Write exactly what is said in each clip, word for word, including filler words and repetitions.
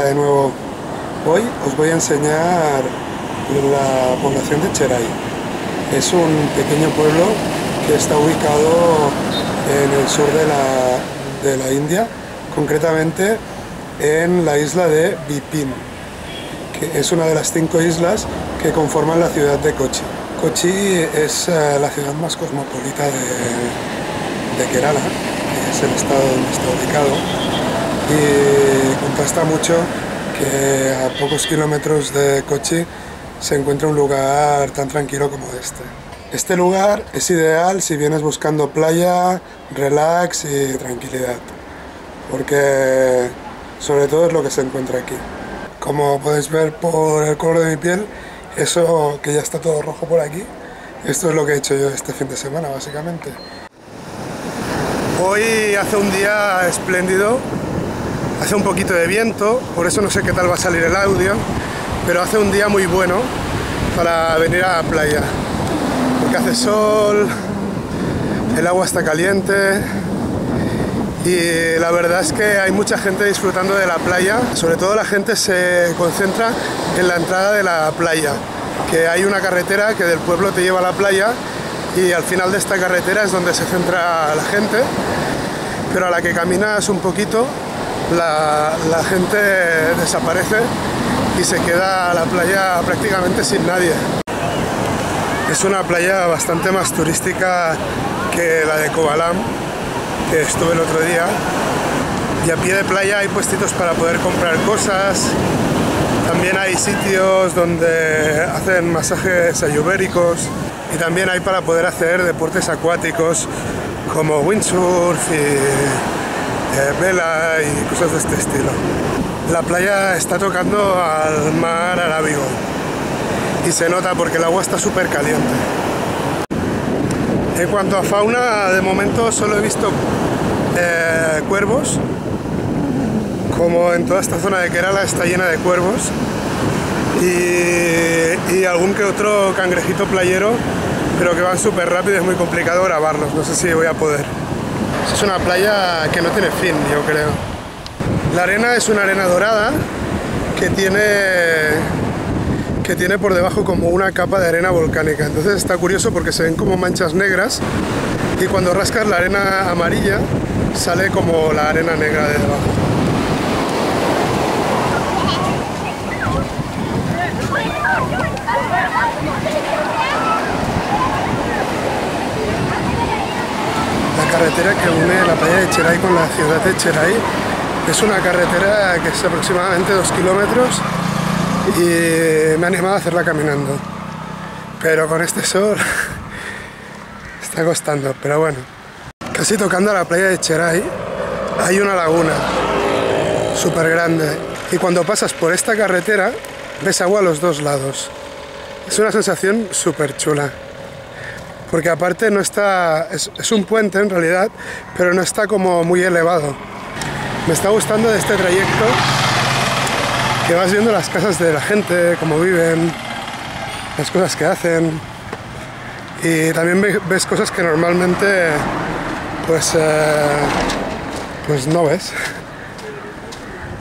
Hola de nuevo, hoy os voy a enseñar la población de Cherai. Es un pequeño pueblo que está ubicado en el sur de la, de la India, concretamente en la isla de Bipin, que es una de las cinco islas que conforman la ciudad de Kochi. Kochi es uh, la ciudad más cosmopolita de, de Kerala, que es el estado donde está ubicado. Y contrasta mucho que a pocos kilómetros de Kochi se encuentra un lugar tan tranquilo como este. Este lugar es ideal si vienes buscando playa, relax y tranquilidad, porque sobre todo es lo que se encuentra aquí. Como podéis ver por el color de mi piel, eso que ya está todo rojo por aquí, esto es lo que he hecho yo este fin de semana básicamente. Hoy hace un día espléndido. Hace un poquito de viento, por eso no sé qué tal va a salir el audio, pero hace un día muy bueno para venir a la playa, porque hace sol, el agua está caliente y la verdad es que hay mucha gente disfrutando de la playa. Sobre todo la gente se concentra en la entrada de la playa, que hay una carretera que del pueblo te lleva a la playa y al final de esta carretera es donde se centra la gente, pero a la que caminas un poquito La, la gente desaparece y se queda la playa prácticamente sin nadie. Es una playa bastante más turística que la de Kovalam, que estuve el otro día, y a pie de playa hay puestitos para poder comprar cosas, también hay sitios donde hacen masajes ayurvédicos y también hay para poder hacer deportes acuáticos como windsurf y vela y cosas de este estilo. La playa está tocando al mar Arábigo y se nota porque el agua está súper caliente. En cuanto a fauna, de momento solo he visto eh, cuervos. Como en toda esta zona de Kerala está llena de cuervos y, y algún que otro cangrejito playero, pero que van súper rápido y es muy complicado grabarlos, no sé si voy a poder. Es una playa que no tiene fin, yo creo. La arena es una arena dorada que tiene, que tiene por debajo como una capa de arena volcánica. Entonces está curioso porque se ven como manchas negras y cuando rascas la arena amarilla sale como la arena negra de debajo. Carretera que une la playa de Cherai con la ciudad de Cherai es una carretera que es aproximadamente dos kilómetros y me he animado a hacerla caminando, pero con este sol está costando. Pero bueno, casi tocando a la playa de Cherai hay una laguna súper grande y cuando pasas por esta carretera ves agua a los dos lados. Es una sensación súper chula, porque aparte no está, es, es un puente en realidad, pero no está como muy elevado. Me está gustando de este trayecto que vas viendo las casas de la gente, cómo viven, las cosas que hacen, y también ves cosas que normalmente pues, eh, pues no ves,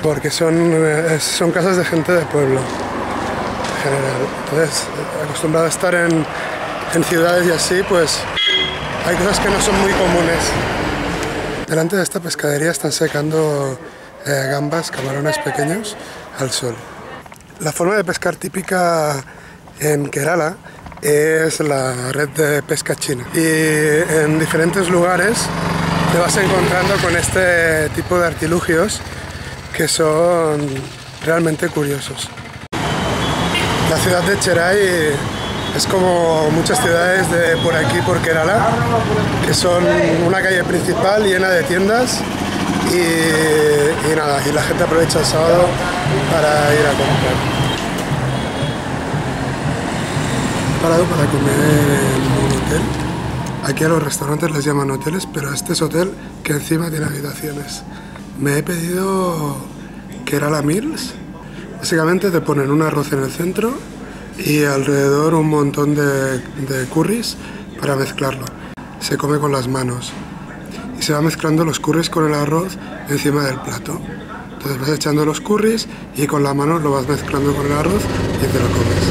porque son, eh, son casas de gente de pueblo en general. Entonces, acostumbrado a estar en En ciudades y así, pues hay cosas que no son muy comunes. Delante de esta pescadería están secando eh, gambas, camarones pequeños, al sol. La forma de pescar típica en Kerala es la red de pesca china. Y en diferentes lugares te vas encontrando con este tipo de artilugios que son realmente curiosos. La ciudad de Cherai es como muchas ciudades de por aquí, por Kerala, que son una calle principal llena de tiendas y, y nada, y la gente aprovecha el sábado para ir a comprar. Parado para comer en un hotel. Aquí a los restaurantes les llaman hoteles, pero este es hotel que encima tiene habitaciones. Me he pedido Kerala Mills. Básicamente te ponen un arroz en el centro y alrededor un montón de, de curries para mezclarlo. Se come con las manos y se va mezclando los curries con el arroz encima del plato. Entonces vas echando los curries y con la mano lo vas mezclando con el arroz y te lo comes.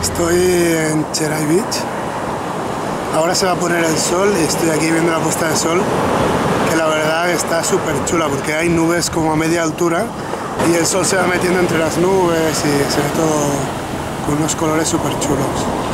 Estoy en Cherai Beach, ahora se va a poner el sol y estoy aquí viendo la puesta de sol, que la verdad está súper chula porque hay nubes como a media altura y el sol se va metiendo entre las nubes y se ve todo con unos colores súper chulos.